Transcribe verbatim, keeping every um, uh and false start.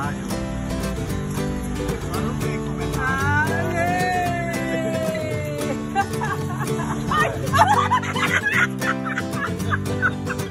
Ai!